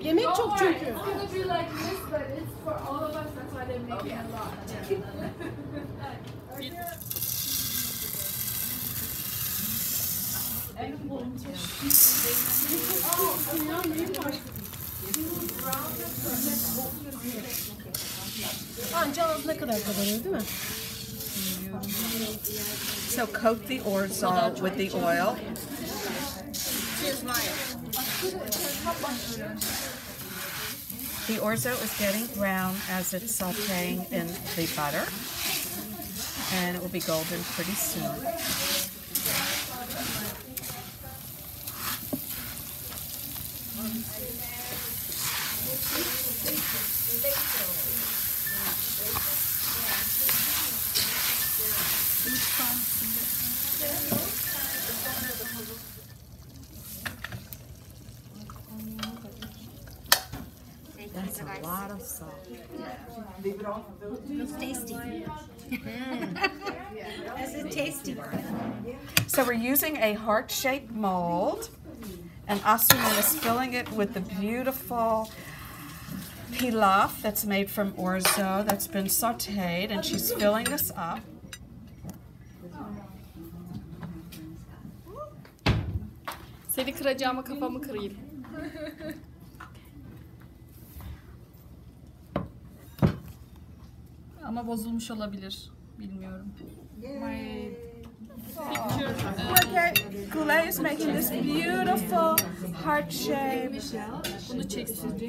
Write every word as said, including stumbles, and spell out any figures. Yemek çok çünkü. So coat the orzo with the oil. The orzo is getting brown as it's sauteing in the butter, and it will be golden pretty soon. That's a lot of salt. It's tasty. This is tasty. So we're using a heart-shaped mold, and Asuma is filling it with the beautiful pilaf that's made from orzo that's been sauteed, and she's filling this up. Seni kıracağıma kafamı kırayım. Ama bozulmuş olabilir. Bilmiyorum. My picture. Okay, Goulet is making this beautiful heart shape. Bunu çeksin.